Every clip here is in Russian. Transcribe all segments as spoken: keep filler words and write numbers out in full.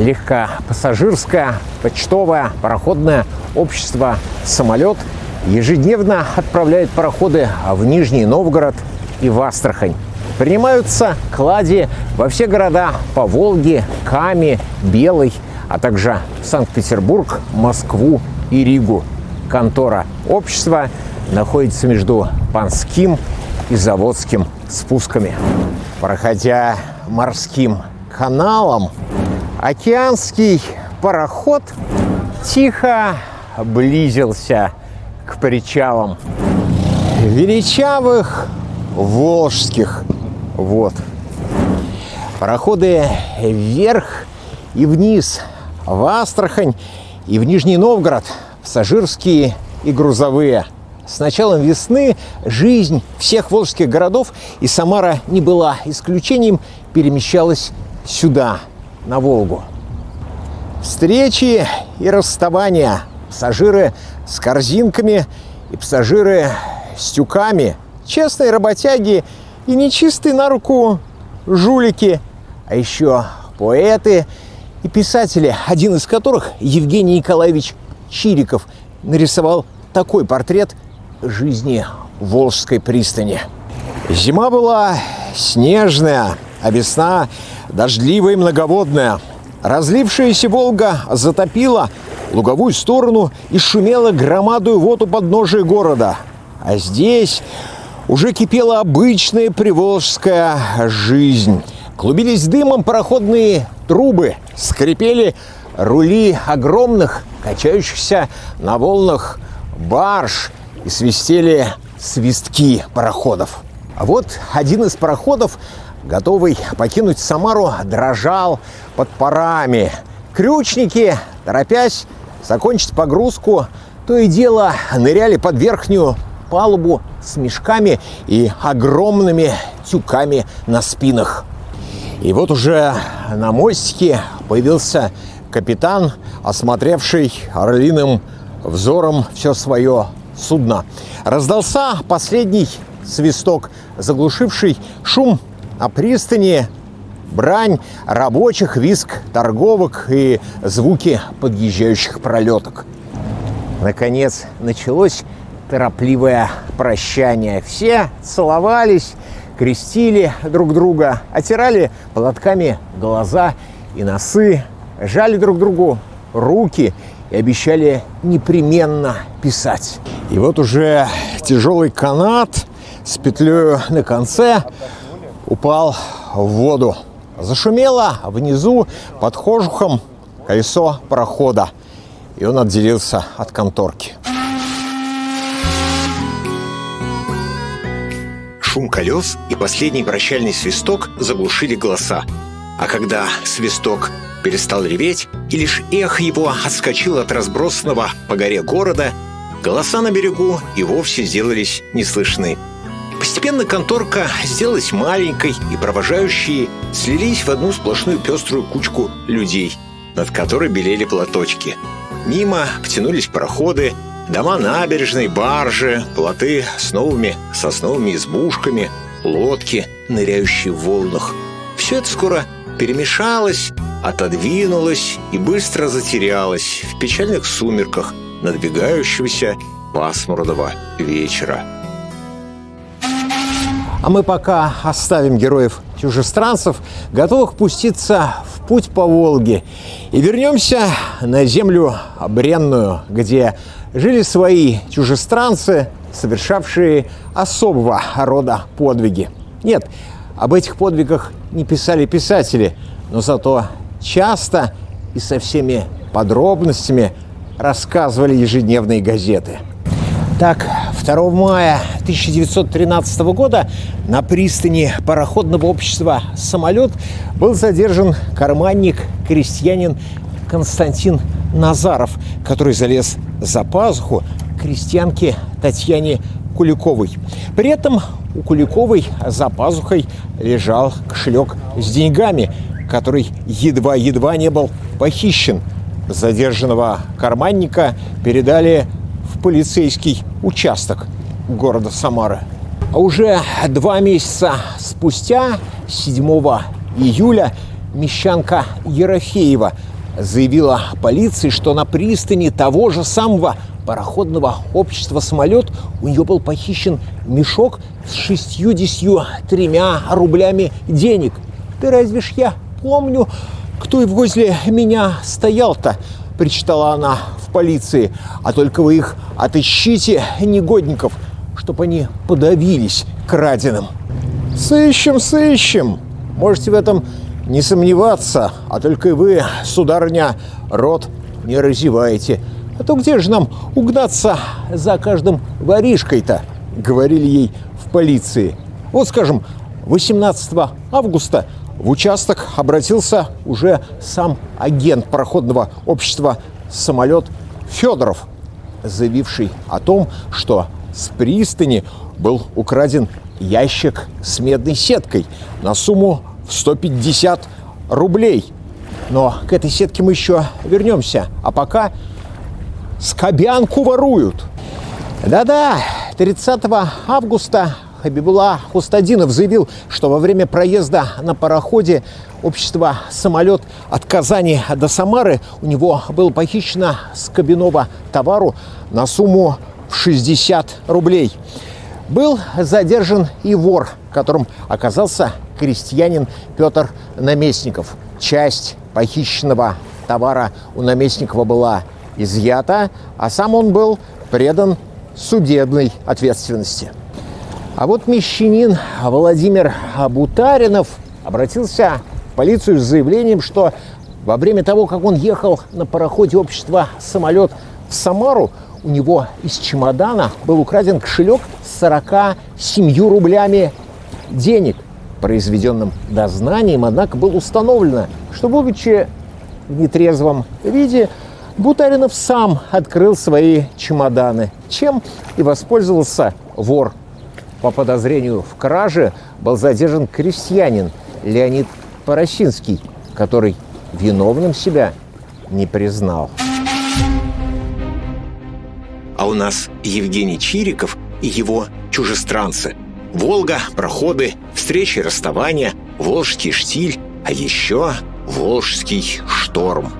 легкопассажирское, почтовое, пароходное общество «Самолет» ежедневно отправляет пароходы в Нижний Новгород и в Астрахань. Принимаются клади во все города по Волге, Каме, Белой, а также в Санкт-Петербург, Москву и Ригу. Контора общества находится между Панским и Заводским спусками. Проходя морским каналом, океанский пароход тихо близился к причалам величавых волжских вод. Пароходы вверх и вниз, в Астрахань и в Нижний Новгород, пассажирские и грузовые. С началом весны жизнь всех волжских городов, и Самара не была исключением, перемещалась сюда, на Волгу. Встречи и расставания. Пассажиры с корзинками и пассажиры с тюками. Честные работяги и нечистые на руку жулики. А еще поэты и писатели, один из которых, Евгений Николаевич Чириков, нарисовал такой портрет жизни волжской пристани. Зима была снежная, а весна дождливая и многоводная. Разлившаяся Волга затопила луговую сторону и шумела громадою вод у подножия города. А здесь уже кипела обычная приволжская жизнь. Клубились дымом пароходные трубы, скрипели рули огромных, качающихся на волнах барж, и свистели свистки пароходов. А вот один из пароходов, готовый покинуть Самару, дрожал под парами. Крючники, торопясь закончить погрузку, то и дело ныряли под верхнюю палубу с мешками и огромными тюками на спинах. И вот уже на мостике появился капитан, осмотревший орлиным взором все свое судно. Раздался последний свисток, заглушивший шум на пристани, брань рабочих, визг торговок и звуки подъезжающих пролеток. Наконец началось торопливое прощание. Все целовались, крестили друг друга, отирали платками глаза и носы, жали друг другу руки и обещали непременно писать. И вот уже тяжелый канат с петлей на конце упал в воду. Зашумело внизу под кожухом колесо парохода, и он отделился от конторки. Шум колес и последний прощальный свисток заглушили голоса. А когда свисток перестал реветь, и лишь эхо его отскочило от разбросанного по горе города, голоса на берегу и вовсе сделались неслышны. Постепенно конторка сделалась маленькой, и провожающие слились в одну сплошную пеструю кучку людей, над которой белели платочки. Мимо потянулись пароходы, дома набережной, баржи, плоты с новыми сосновыми избушками, лодки, ныряющие в волнах. Все это скоро перемешалось, отодвинулось и быстро затерялось в печальных сумерках надвигающегося пасмурного вечера. А мы пока оставим героев-чужестранцев, готовых пуститься в путь по Волге, и вернемся на землю бренную, где жили свои чужестранцы, совершавшие особого рода подвиги. Нет, об этих подвигах не писали писатели, но зато часто и со всеми подробностями рассказывали ежедневные газеты. Так, второго мая тысяча девятьсот тринадцатого года на пристани пароходного общества «Самолет» был задержан карманник-крестьянин Константин Назаров, который залез за пазуху крестьянке Татьяне Куликовой. При этом у Куликовой за пазухой лежал кошелек с деньгами, который едва-едва не был похищен. Задержанного карманника передали в полицейский участок города Самары. А уже два месяца спустя, седьмого июля, мещанка Ерофеева заявила полиции, что на пристани того же самого пароходного общества «Самолет» у нее был похищен мешок с шестьюдесятью тремя рублями денег. «Да разве ж я помню, кто и возле меня стоял-то», – причитала она в полиции. «А только вы их отыщите, негодников, чтоб они подавились краденым». «Сыщем, сыщем, можете в этом не сомневаться, а только и вы, сударыня, рот не разеваете. А то где же нам угнаться за каждым воришкой-то?» – говорили ей в полиции. Вот, скажем, восемнадцатого августа в участок обратился уже сам агент пароходного общества «Самолет» Фёдоров, заявивший о том, что с пристани был украден ящик с медной сеткой на сумму в сто пятьдесят рублей. Но к этой сетке мы еще вернемся, а пока... Скобянку воруют. Да-да, тридцатого августа Хабибулла Хустадинов заявил, что во время проезда на пароходе общества «Самолет» от Казани до Самары у него было похищено скобяного товару на сумму в шестьдесят рублей. Был задержан и вор, которым оказался крестьянин Петр Наместников. Часть похищенного товара у Наместникова была изъято, а сам он был предан судебной ответственности. А вот мещанин Владимир Бутаринов обратился в полицию с заявлением, что во время того, как он ехал на пароходе общества «Самолет» в Самару, у него из чемодана был украден кошелек с сорокью семью рублями денег. Произведенным дознанием, однако, было установлено, что, будучи в нетрезвом виде, Бутаринов сам открыл свои чемоданы, чем и воспользовался вор. По подозрению в краже был задержан крестьянин Леонид Поросинский, который виновным себя не признал. А у нас Евгений Чириков и его чужестранцы. Волга, проходы, встречи, расставания, волжский штиль, а еще волжский шторм.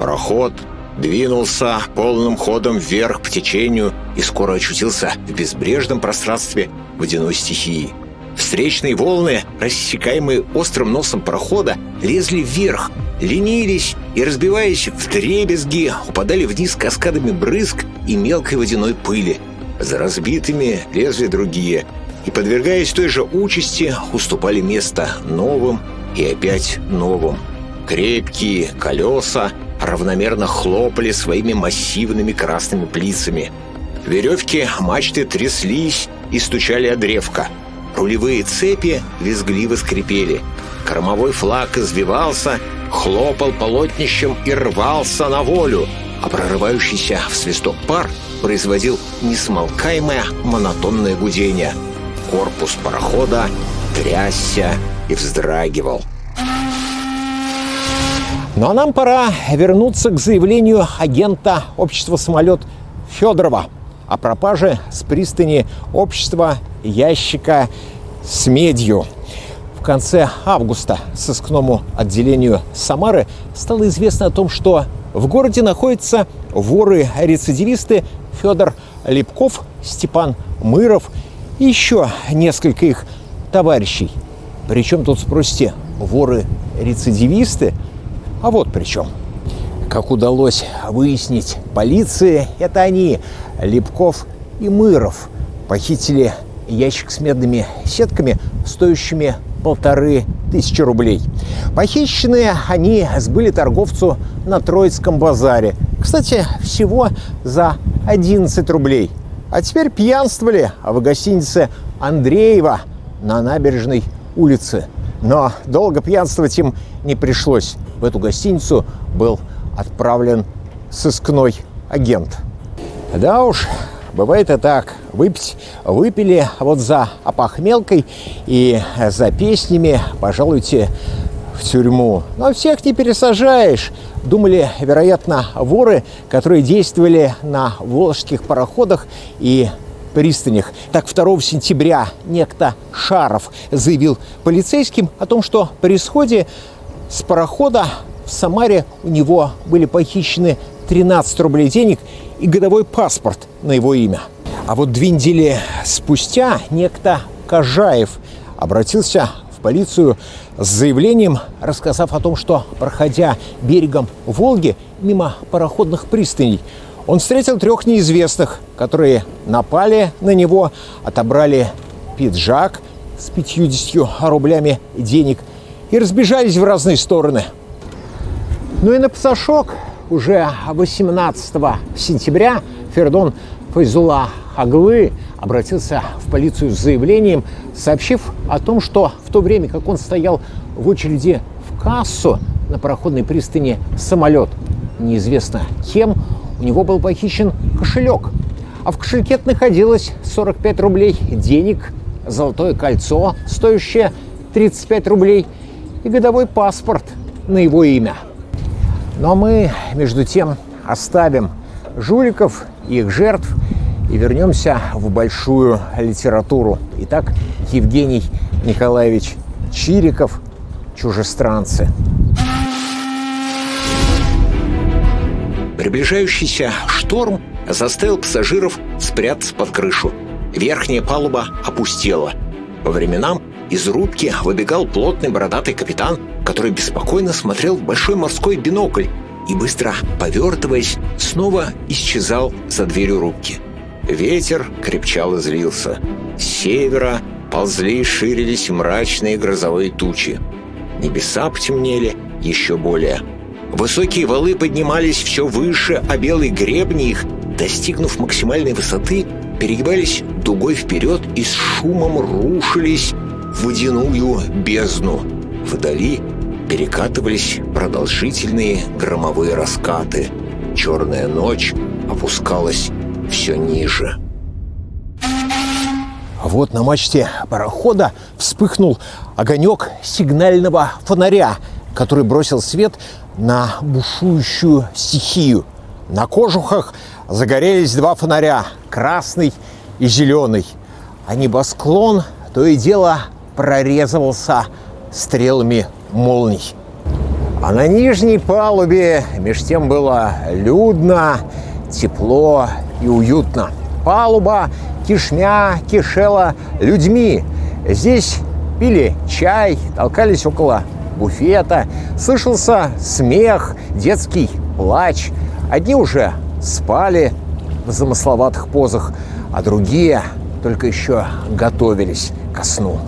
Пароход двинулся полным ходом вверх по течению и скоро очутился в безбрежном пространстве водяной стихии. Встречные волны, рассекаемые острым носом парохода, лезли вверх, ленились и, разбиваясь вдребезги, упадали вниз каскадами брызг и мелкой водяной пыли. За разбитыми лезли другие и, подвергаясь той же участи, уступали место новым и опять новым. Крепкие колеса равномерно хлопали своими массивными красными плицами. Веревки мачты тряслись и стучали о древко. Рулевые цепи визгливо скрипели. Кормовой флаг извивался, хлопал полотнищем и рвался на волю, а прорывающийся в свисток пар производил несмолкаемое монотонное гудение. Корпус парохода трясся и вздрагивал. Ну а нам пора вернуться к заявлению агента общества «Самолет» Федорова о пропаже с пристани общества ящика с медью. В конце августа сыскному отделению Самары стало известно о том, что в городе находятся воры-рецидивисты Фёдор Липков, Степан Мыров и еще несколько их товарищей. Причем тут, спросите, воры-рецидивисты? А вот причем. Как удалось выяснить полиции, это они, Липков и Мыров, похитили ящик с медными сетками, стоящими полторы тысячи рублей. Похищенные они сбыли торговцу на Троицком базаре. Кстати, всего за одиннадцать рублей. А теперь пьянствовали в гостинице Андреева на Набережной улице. Но долго пьянствовать им не пришлось. В эту гостиницу был отправлен сыскной агент. Да уж, бывает и так. Выпить выпили вот за опохмелкой и за песнями, пожалуйте, в тюрьму. Но всех не пересажаешь, думали, вероятно, воры, которые действовали на волжских пароходах и пристанях. Так, второго сентября некто Шаров заявил полицейским о том, что при сходе С парохода в Самаре у него были похищены тринадцать рублей денег и годовой паспорт на его имя. А вот две недели спустя некто Кажаев обратился в полицию с заявлением, рассказав о том, что, проходя берегом Волги мимо пароходных пристаней, он встретил трех неизвестных, которые напали на него, отобрали пиджак с пятьюдесятью рублями денег и разбежались в разные стороны. Ну и на пасашок уже восемнадцатого сентября Фердон Файзула-Хаглы обратился в полицию с заявлением, сообщив о том, что в то время, как он стоял в очереди в кассу на пароходной пристани, самолет, неизвестно кем, у него был похищен кошелек. А в кошельке находилось сорок пять рублей денег, золотое кольцо, стоящее тридцать пять рублей, и годовой паспорт на его имя. Но мы, между тем, оставим жуликов и их жертв и вернемся в большую литературу. Итак, Евгений Николаевич Чириков «Чужестранцы». Приближающийся шторм заставил пассажиров спрятаться под крышу. Верхняя палуба опустела. По временам из рубки выбегал плотный бородатый капитан, который беспокойно смотрел в большой морской бинокль и, быстро повертываясь, снова исчезал за дверью рубки. Ветер крепчал и злился. С севера ползли и ширились мрачные грозовые тучи. Небеса потемнели еще более. Высокие валы поднимались все выше, а белые гребни их, достигнув максимальной высоты, перегибались дугой вперед и с шумом рушились в водяную бездну. Вдали перекатывались продолжительные громовые раскаты. Черная ночь опускалась все ниже. Вот на мачте парохода вспыхнул огонек сигнального фонаря, который бросил свет на бушующую стихию. На кожухах загорелись два фонаря – красный и зеленый. А небосклон то и дело прорезывался стрелами молний. А на нижней палубе меж тем было людно, тепло и уютно. Палуба кишмя кишела людьми. Здесь пили чай, толкались около буфета, слышался смех, детский плач. Одни уже спали в замысловатых позах, а другие только еще готовились ко сну.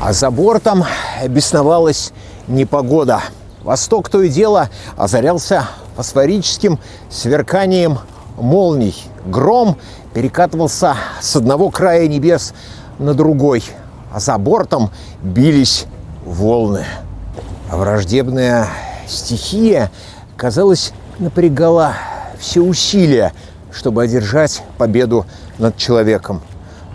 А за бортом бесновалась непогода. Восток то и дело озарялся фосфорическим сверканием молний. Гром перекатывался с одного края небес на другой, а за бортом бились волны. Враждебная стихия, казалось, напрягала все усилия, чтобы одержать победу над человеком.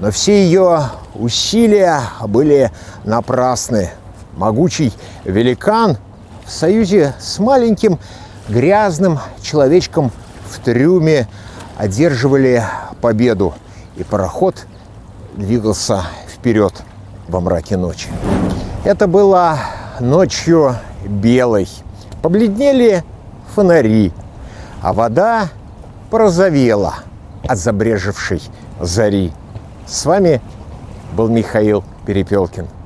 Но все ее усилия были напрасны. Могучий великан в союзе с маленьким грязным человечком в трюме одерживали победу, и пароход двигался вперед во мраке ночи. Это было ночью белой. Побледнели фонари, а вода порозовела от забрежевшей зари. С вами был Михаил Перепелкин.